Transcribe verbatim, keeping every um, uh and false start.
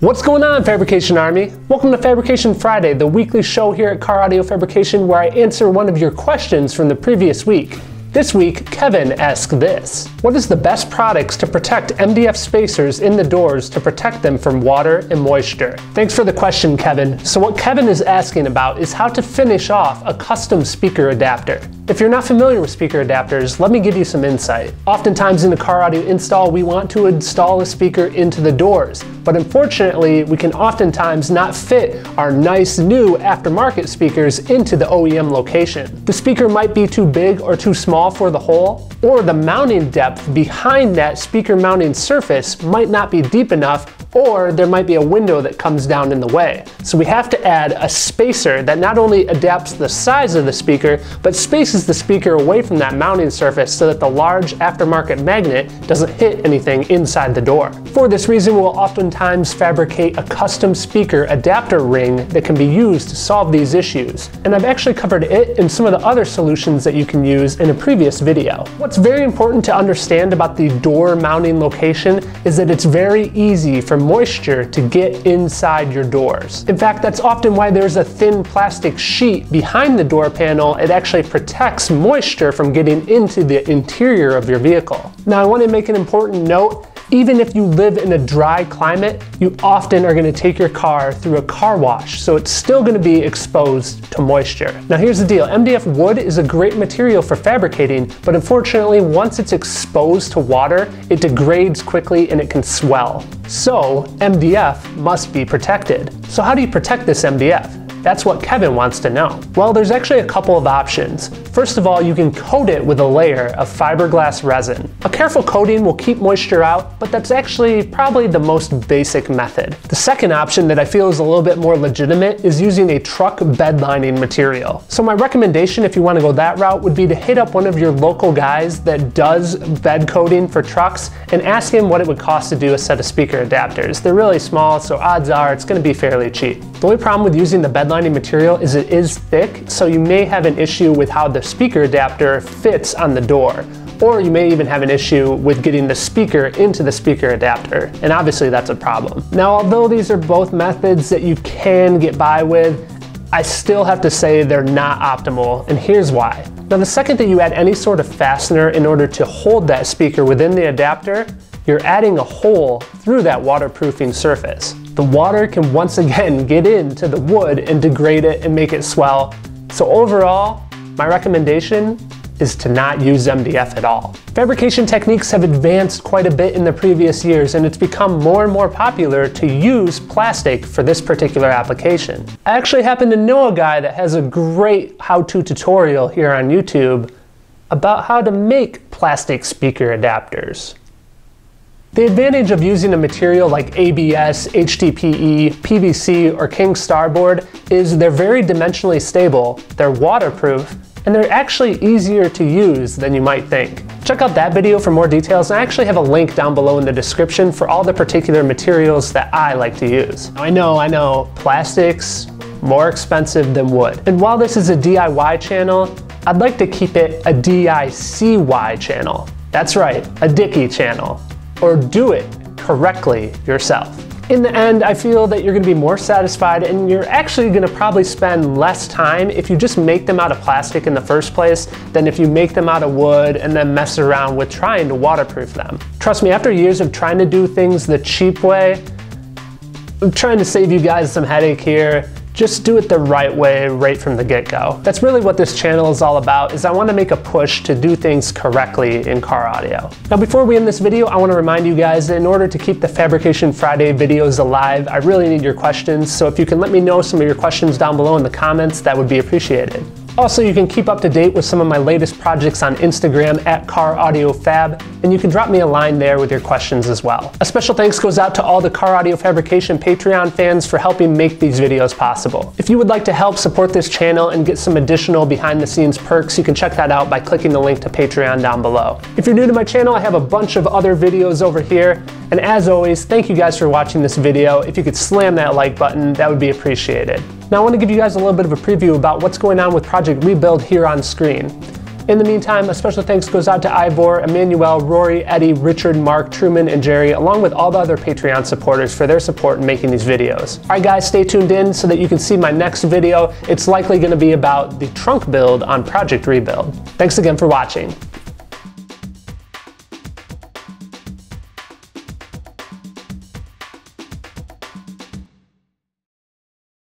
What's going on, Fabrication Army? Welcome to Fabrication Friday, the weekly show here at Car Audio Fabrication where I answer one of your questions from the previous week. This week, Kevin asked this. What is the best products to protect M D F spacers in the doors to protect them from water and moisture? Thanks for the question, Kevin. So what Kevin is asking about is how to finish off a custom speaker adapter. If you're not familiar with speaker adapters, let me give you some insight. Oftentimes in the car audio install, we want to install a speaker into the doors, but unfortunately, we can oftentimes not fit our nice new aftermarket speakers into the O E M location. The speaker might be too big or too small for the hole, or the mounting depth behind that speaker mounting surface might not be deep enough, or there might be a window that comes down in the way. So we have to add a spacer that not only adapts the size of the speaker, but spaces the speaker away from that mounting surface so that the large aftermarket magnet doesn't hit anything inside the door. For this reason, we'll oftentimes fabricate a custom speaker adapter ring that can be used to solve these issues. And I've actually covered it and some of the other solutions that you can use in a previous video. What's very important to understand about the door mounting location is that it's very easy for moisture to get inside your doors. In fact, that's often why there's a thin plastic sheet behind the door panel. It actually protects moisture from getting into the interior of your vehicle. Now, I want to make an important note. Even if you live in a dry climate, you often are going to take your car through a car wash, so it's still going to be exposed to moisture. Now here's the deal, M D F wood is a great material for fabricating, but unfortunately once it's exposed to water, it degrades quickly and it can swell. So M D F must be protected. So how do you protect this M D F? That's what Kevin wants to know. Well, there's actually a couple of options. First of all, you can coat it with a layer of fiberglass resin. A careful coating will keep moisture out, but that's actually probably the most basic method. The second option that I feel is a little bit more legitimate is using a truck bed lining material. So my recommendation, if you want to go that route, would be to hit up one of your local guys that does bed coating for trucks and ask him what it would cost to do a set of speaker adapters. They're really small, so odds are it's going to be fairly cheap. The only problem with using the bed lining material is it is thick, so you may have an issue with how the speaker adapter fits on the door, or you may even have an issue with getting the speaker into the speaker adapter, and obviously that's a problem. Now, although these are both methods that you can get by with, I still have to say they're not optimal, and here's why. Now, the second that you add any sort of fastener in order to hold that speaker within the adapter, you're adding a hole through that waterproofing surface. The water can once again get into the wood and degrade it and make it swell. So overall, my recommendation is to not use M D F at all. Fabrication techniques have advanced quite a bit in the previous years, and it's become more and more popular to use plastic for this particular application. I actually happen to know a guy that has a great how-to tutorial here on YouTube about how to make plastic speaker adapters. The advantage of using a material like A B S, H D P E, P V C, or King Starboard is they're very dimensionally stable, they're waterproof, and they're actually easier to use than you might think. Check out that video for more details, and I actually have a link down below in the description for all the particular materials that I like to use. I know, I know, plastics, more expensive than wood. And while this is a D I Y channel, I'd like to keep it a D I C Y channel. That's right, a Dicky channel. Or do it correctly yourself. In the end, I feel that you're gonna be more satisfied, and you're actually gonna probably spend less time if you just make them out of plastic in the first place than if you make them out of wood and then mess around with trying to waterproof them. Trust me, after years of trying to do things the cheap way, I'm trying to save you guys some headache here. Just do it the right way, right from the get-go. That's really what this channel is all about, is I wanna make a push to do things correctly in car audio. Now, before we end this video, I wanna remind you guys that in order to keep the Fabrication Friday videos alive, I really need your questions, so if you can let me know some of your questions down below in the comments, that would be appreciated. Also, you can keep up to date with some of my latest projects on Instagram at Car Audio Fab, and you can drop me a line there with your questions as well. A special thanks goes out to all the Car Audio Fabrication Patreon fans for helping make these videos possible. If you would like to help support this channel and get some additional behind the scenes perks, you can check that out by clicking the link to Patreon down below. If you're new to my channel, I have a bunch of other videos over here, and as always, thank you guys for watching this video. If you could slam that like button, that would be appreciated. Now I want to give you guys a little bit of a preview about what's going on with Project Rebuild here on screen. In the meantime, a special thanks goes out to Ivor, Emmanuel, Rory, Eddie, Richard, Mark, Truman, and Jerry, along with all the other Patreon supporters for their support in making these videos. Alright guys, stay tuned in so that you can see my next video. It's likely going to be about the trunk build on Project Rebuild. Thanks again for watching.